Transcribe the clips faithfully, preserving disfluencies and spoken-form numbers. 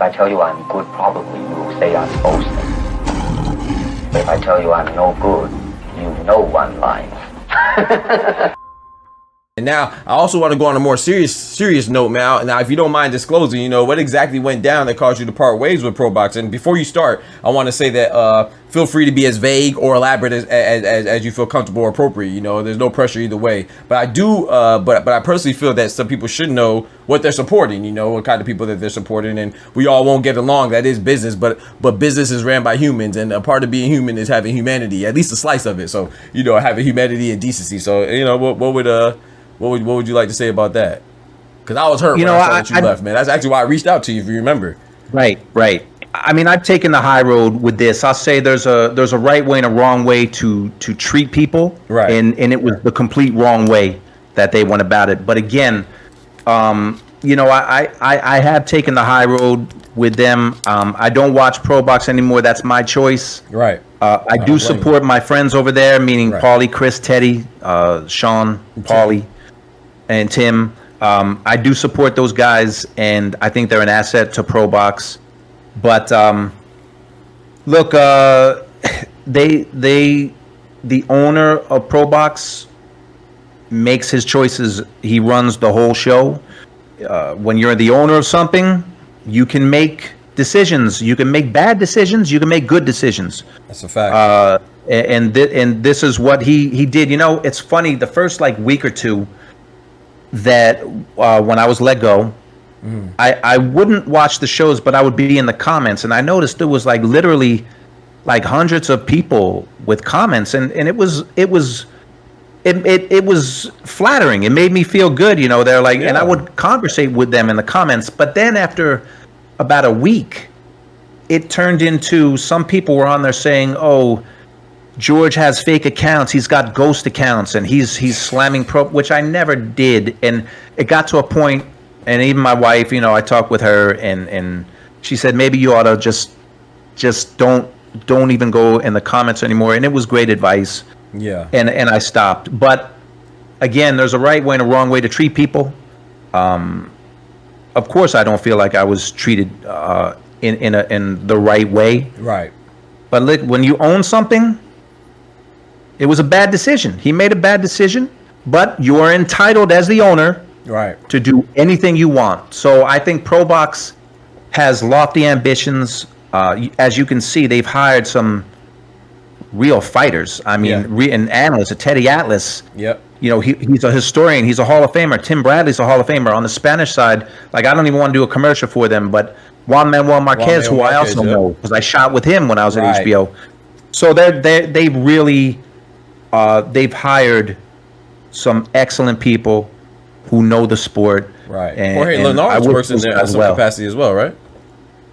If I tell you I'm good, probably you will say I'm boasting. But if I tell you I'm no good, you know I'm lying. And now I also want to go on a more serious serious note, Mal. Now, if you don't mind disclosing, you know, what exactly went down that caused you to part ways with ProBox? And before you start, I want to say that uh, feel free to be as vague or elaborate as, as, as, as you feel comfortable or appropriate. You know, there's no pressure either way. But I do, uh, but, but I personally feel that some people should know what they're supporting, you know, what kind of people that they're supporting. And we all won't get along. That is business. But but business is ran by humans. And a part of being human is having humanity, at least a slice of it. So, you know, having humanity and decency. So, you know, what, what would... Uh, What would, what would you like to say about that? Because I was hurt you when know, I saw I, that you I, left, man. That's actually why I reached out to you, if you remember. Right, right. I mean, I've taken the high road with this. I'll say there's a there's a right way and a wrong way to to treat people. Right. And, and it was the complete wrong way that they went about it. But again, um, you know, I, I, I have taken the high road with them. Um, I don't watch ProBox anymore. That's my choice. Right. Uh, I, I do support you. my friends over there, meaning right. Paulie, Chris, Teddy, uh, Sean, Paulie. And Tim, um, I do support those guys, and I think they're an asset to ProBox. But um, look, uh, they they the owner of ProBox makes his choices. He runs the whole show. Uh, when you're the owner of something, you can make decisions. You can make bad decisions. You can make good decisions. That's a fact. Uh, and th and this is what he he did. You know, it's funny. The first like week or two. That uh, when I was let go, mm. I, I wouldn't watch the shows, but I would be in the comments. And I noticed there was like literally like hundreds of people with comments. And, and it was it was it, it, it was flattering. It made me feel good. You know, they're like yeah. and I would conversate with them in the comments. But then after about a week, it turned into some people were on there saying, oh, George has fake accounts. He's got ghost accounts, and he's he's slamming Pro, which I never did. And it got to a point, and even my wife, you know, I talked with her, and and she said maybe you ought to just just don't don't even go in the comments anymore. And it was great advice. Yeah. And and I stopped. But again, there's a right way and a wrong way to treat people. Um, of course, I don't feel like I was treated uh, in in a, in the right way. Right. But look, when you own something. It was a bad decision. He made a bad decision, but you are entitled as the owner right. to do anything you want. So I think ProBox has lofty ambitions. Uh, as you can see, they've hired some real fighters. I mean, yeah. re an analyst, a Teddy Atlas. Yep. You know, he, he's a historian. He's a Hall of Famer. Tim Bradley's a Hall of Famer. On the Spanish side, like I don't even want to do a commercial for them, but Juan Manuel Marquez, Juan Manuel who Marquez, I also yeah. know, because I shot with him when I was right. at H B O. So they're, they're, they really... Uh, they've hired some excellent people who know the sport. Right. And, Jorge Linares works in there in some well. capacity as well, right?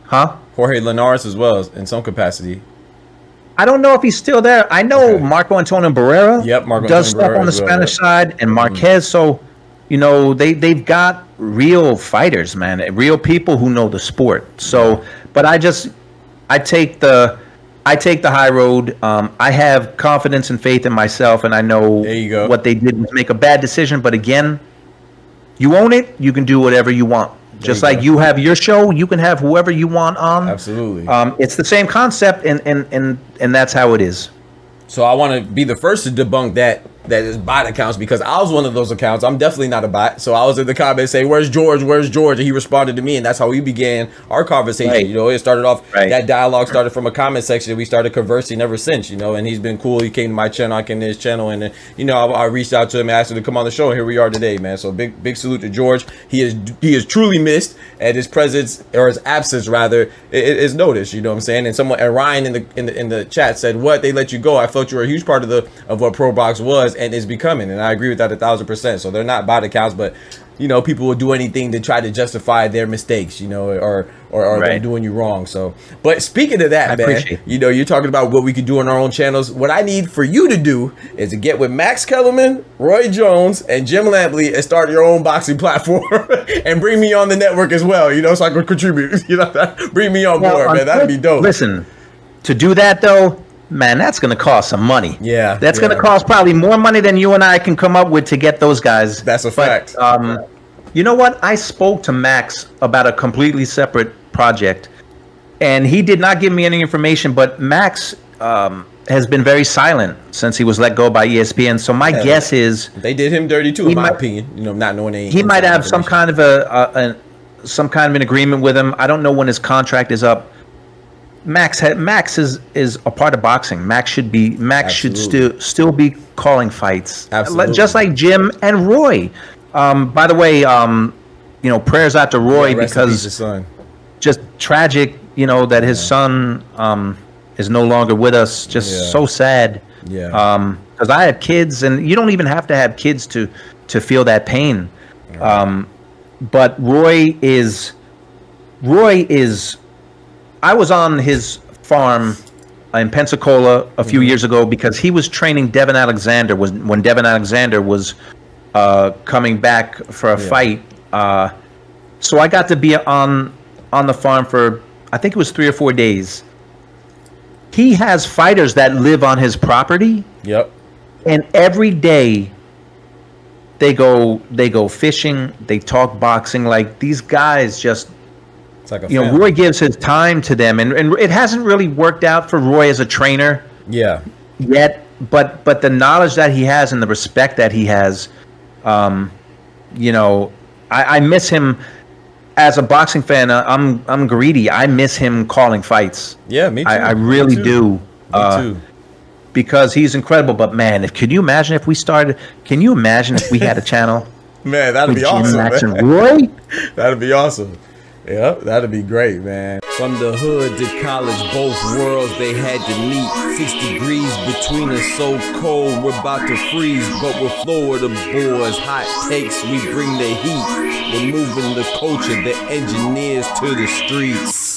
Huh? Jorge Linares as well in some capacity. I don't know if he's still there. I know okay. Marco Antonio Barrera yep, Marco does Antonio stuff Barrera on the Spanish well, right. side and Marquez. Mm. So, you know, they, they've got real fighters, man, real people who know the sport. So, but I just, I take the... I take the high road. Um, I have confidence and faith in myself, and I know there you go. what they did was make a bad decision. But again, you own it. You can do whatever you want. There Just you like go. you have your show, you can have whoever you want on. Absolutely. Um, it's the same concept, and, and, and, and that's how it is. So I want to be the first to debunk that that is bot accounts, because I was one of those accounts. I'm definitely not a bot. So I was in the comments saying, where's George? Where's George? And he responded to me. And that's how we began our conversation. Right. You know, it started off, right. that dialogue started from a comment section. We started conversing ever since, you know, and he's been cool. He came to my channel. I came to his channel. And, you know, I, I reached out to him and asked him to come on the show. And here we are today, man. So big, big salute to George. He is, he is truly missed, and his presence, or his absence rather, is noticed. You know what I'm saying? And someone, and Ryan in the, in the, in the chat said, what? They let you go. I felt you were a huge part of the, of what ProBox was and is becoming, and I agree with that a thousand percent. So they're not bot accounts, but you know, people will do anything to try to justify their mistakes, you know, or or, or right. them doing you wrong. So, but speaking of that, I man, you know, you're talking about what we could do on our own channels. What I need for you to do is to get with Max Kellerman, Roy Jones, and Jim Lambley and start your own boxing platform and bring me on the network as well, you know, so I can contribute, you know, bring me on well, board, on man. That'd be dope. Listen, to do that though, man, that's going to cost some money. Yeah. That's yeah. going to cost probably more money than you and I can come up with to get those guys. That's a fact. But, um, you know what? I spoke to Max about a completely separate project. And he did not give me any information, but Max um, has been very silent since he was let go by E S P N. So my yeah, guess is they did him dirty too, in my might, opinion. You know, not knowing any. He might have some kind of a, a, a some kind of an agreement with him. I don't know when his contract is up. Max had, Max is is a part of boxing. Max should be Max Absolutely. should still still be calling fights, Absolutely. just like Jim and Roy. Um, by the way, um, you know, prayers out to Roy, yeah, because son. just tragic. You know, that his yeah. son um, is no longer with us. Just yeah. so sad. Yeah. Because um, I had kids, and you don't even have to have kids to to feel that pain. Yeah. Um, but Roy is, Roy is. I was on his farm in Pensacola a few mm-hmm. years ago because he was training Devin Alexander. Was when Devin Alexander was uh, coming back for a yeah. fight. Uh, so I got to be on on the farm for, I think it was three or four days. He has fighters that live on his property. Yep. And every day they go they go fishing, they talk boxing. Like, these guys just, it's like a you family. know, Roy gives his time to them, and, and it hasn't really worked out for Roy as a trainer. Yeah. Yet, but but the knowledge that he has and the respect that he has, um, you know, I, I miss him. As a boxing fan, I'm I'm greedy. I miss him calling fights. Yeah, me too. I, I really me too. do. Me uh, too. Because he's incredible. But man, if can you imagine if we started? Can you imagine if we had a channel? Man, that'd be awesome, man. Roy? That'd be awesome. Yeah, that'd be great, man. From the hood to college, both worlds they had to meet. Six degrees between us, so cold we're about to freeze. But we're Florida boys, hot takes, we bring the heat. We're moving the culture, the engineers to the streets.